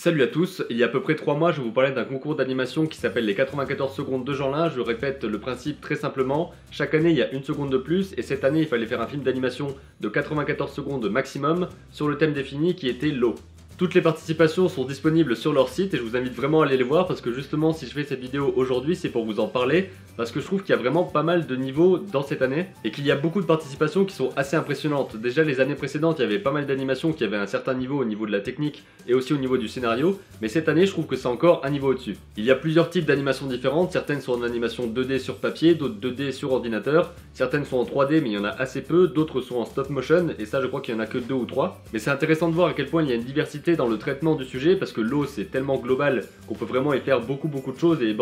Salut à tous, il y a à peu près 3 mois je vous parlais d'un concours d'animation qui s'appelle les 94 secondes de Jenlain. Je répète le principe très simplement, chaque année il y a une seconde de plus et cette année il fallait faire un film d'animation de 94 secondes maximum sur le thème défini qui était l'eau. Toutes les participations sont disponibles sur leur site et je vous invite vraiment à aller les voir parce que justement si je fais cette vidéo aujourd'hui c'est pour vous en parler parce que je trouve qu'il y a vraiment pas mal de niveaux dans cette année et qu'il y a beaucoup de participations qui sont assez impressionnantes. Déjà les années précédentes il y avait pas mal d'animations qui avaient un certain niveau au niveau de la technique et aussi au niveau du scénario, mais cette année je trouve que c'est encore un niveau au-dessus. Il y a plusieurs types d'animations différentes, certaines sont en animation 2D sur papier, d'autres 2D sur ordinateur, certaines sont en 3D mais il y en a assez peu, d'autres sont en stop motion et ça je crois qu'il y en a que 2 ou 3. Mais c'est intéressant de voir à quel point il y a une diversité dans le traitement du sujet parce que l'eau c'est tellement global qu'on peut vraiment y faire beaucoup de choses et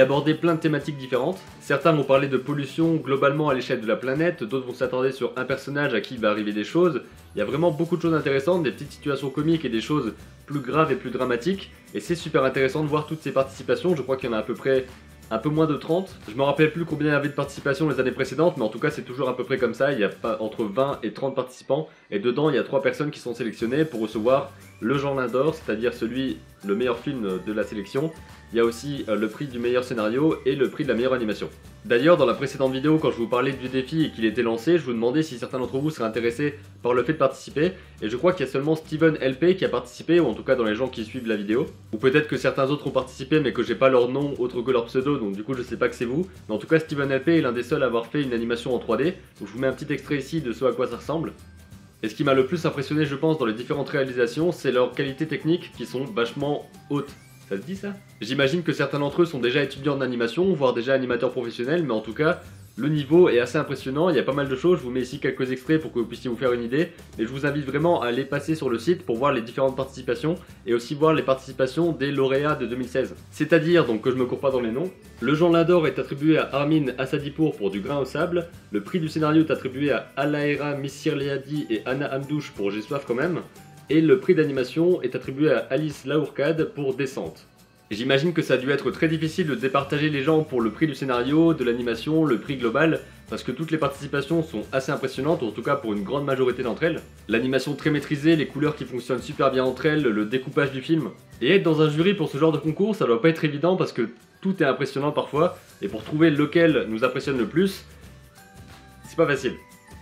aborder plein de thématiques différentes. Certains vont parler de pollution globalement à l'échelle de la planète, d'autres vont s'attarder sur un personnage à qui il va arriver des choses. Il y a vraiment beaucoup de choses intéressantes, des petites situations comiques et des choses plus graves et plus dramatiques et c'est super intéressant de voir toutes ces participations. Je crois qu'il y en a à peu près un peu moins de 30, je me rappelle plus combien il y avait de participation les années précédentes, mais en tout cas c'est toujours à peu près comme ça, il y a entre 20 et 30 participants, et dedans il y a 3 personnes qui sont sélectionnées pour recevoir le Jenlain d'or, c'est-à-dire le meilleur film de la sélection. Il y a aussi le prix du meilleur scénario et le prix de la meilleure animation. D'ailleurs dans la précédente vidéo quand je vous parlais du défi et qu'il était lancé, je vous demandais si certains d'entre vous seraient intéressés par le fait de participer et je crois qu'il y a seulement Steven LP qui a participé, ou en tout cas dans les gens qui suivent la vidéo. Ou peut-être que certains autres ont participé mais que j'ai pas leur nom autre que leur pseudo donc du coup je sais pas que c'est vous. Mais en tout cas Steven LP est l'un des seuls à avoir fait une animation en 3D, donc je vous mets un petit extrait ici de ce à quoi ça ressemble. Et ce qui m'a le plus impressionné je pense dans les différentes réalisations c'est leurs qualités techniques qui sont vachement hautes. Ça se dit ça? J'imagine que certains d'entre eux sont déjà étudiants en animation, voire déjà animateurs professionnels, mais en tout cas, le niveau est assez impressionnant, il y a pas mal de choses, je vous mets ici quelques extraits pour que vous puissiez vous faire une idée, mais je vous invite vraiment à aller passer sur le site pour voir les différentes participations, et aussi voir les participations des lauréats de 2016. C'est-à-dire, donc que je me cours pas dans les noms, le Jenlain d'or est attribué à Armin Asadipour pour Du Grain au Sable, le prix du scénario est attribué à Alaera Missirliadi et Anna Hamdouche pour J'ai Soif Quand Même, et le prix d'animation est attribué à Alice Laourcade pour Descente. J'imagine que ça a dû être très difficile de départager les gens pour le prix du scénario, de l'animation, le prix global, parce que toutes les participations sont assez impressionnantes, en tout cas pour une grande majorité d'entre elles. L'animation très maîtrisée, les couleurs qui fonctionnent super bien entre elles, le découpage du film. Et être dans un jury pour ce genre de concours, ça doit pas être évident parce que tout est impressionnant parfois, et pour trouver lequel nous impressionne le plus, c'est pas facile.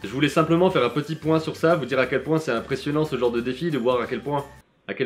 Je voulais simplement faire un petit point sur ça, vous dire à quel point c'est impressionnant ce genre de défi, de voir à quel point il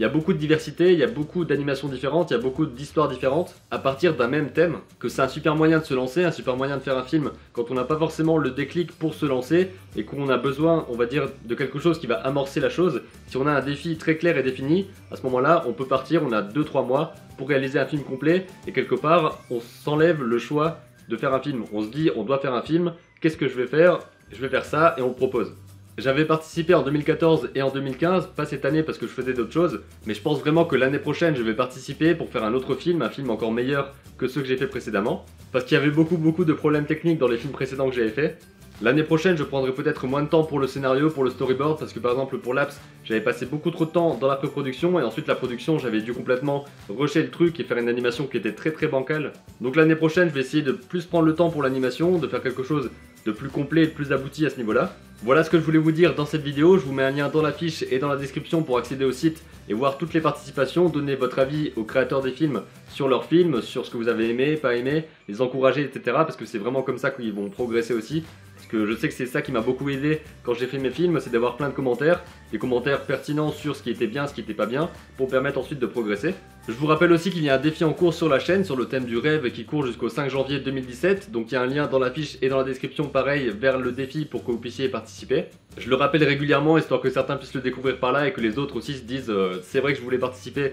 y a beaucoup de diversité, il y a beaucoup d'animations différentes, il y a beaucoup d'histoires différentes à partir d'un même thème, que c'est un super moyen de se lancer, un super moyen de faire un film quand on n'a pas forcément le déclic pour se lancer et qu'on a besoin, on va dire, de quelque chose qui va amorcer la chose. Si on a un défi très clair et défini, à ce moment-là, on peut partir, on a 2-3 mois pour réaliser un film complet et quelque part, on s'enlève le choix de faire un film. On se dit, on doit faire un film, qu'est-ce que je vais faire? Je vais faire ça et on le propose. J'avais participé en 2014 et en 2015, pas cette année parce que je faisais d'autres choses, mais je pense vraiment que l'année prochaine je vais participer pour faire un autre film, un film encore meilleur que ceux que j'ai fait précédemment, parce qu'il y avait beaucoup de problèmes techniques dans les films précédents que j'avais fait. L'année prochaine je prendrai peut-être moins de temps pour le scénario, pour le storyboard, parce que par exemple pour Laps j'avais passé beaucoup trop de temps dans la pré-production et ensuite la production j'avais dû complètement rusher le truc et faire une animation qui était très bancale. Donc l'année prochaine je vais essayer de plus prendre le temps pour l'animation, de faire quelque chose de plus complet et de plus abouti à ce niveau-là. Voilà ce que je voulais vous dire dans cette vidéo, je vous mets un lien dans la fiche et dans la description pour accéder au site et voir toutes les participations, donner votre avis aux créateurs des films sur leurs films, sur ce que vous avez aimé, pas aimé, les encourager, etc. Parce que c'est vraiment comme ça qu'ils vont progresser aussi, parce que je sais que c'est ça qui m'a beaucoup aidé quand j'ai fait mes films, c'est d'avoir plein de commentaires, des commentaires pertinents sur ce qui était bien, ce qui n'était pas bien, pour permettre ensuite de progresser. Je vous rappelle aussi qu'il y a un défi en cours sur la chaîne, sur le thème du rêve qui court jusqu'au 5 janvier 2017, donc il y a un lien dans la fiche et dans la description pareil vers le défi pour que vous puissiez participer. Je le rappelle régulièrement histoire que certains puissent le découvrir par là et que les autres aussi se disent c'est vrai que je voulais participer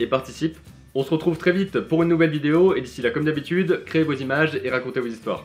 et participe. On se retrouve très vite pour une nouvelle vidéo et d'ici là comme d'habitude, créez vos images et racontez vos histoires.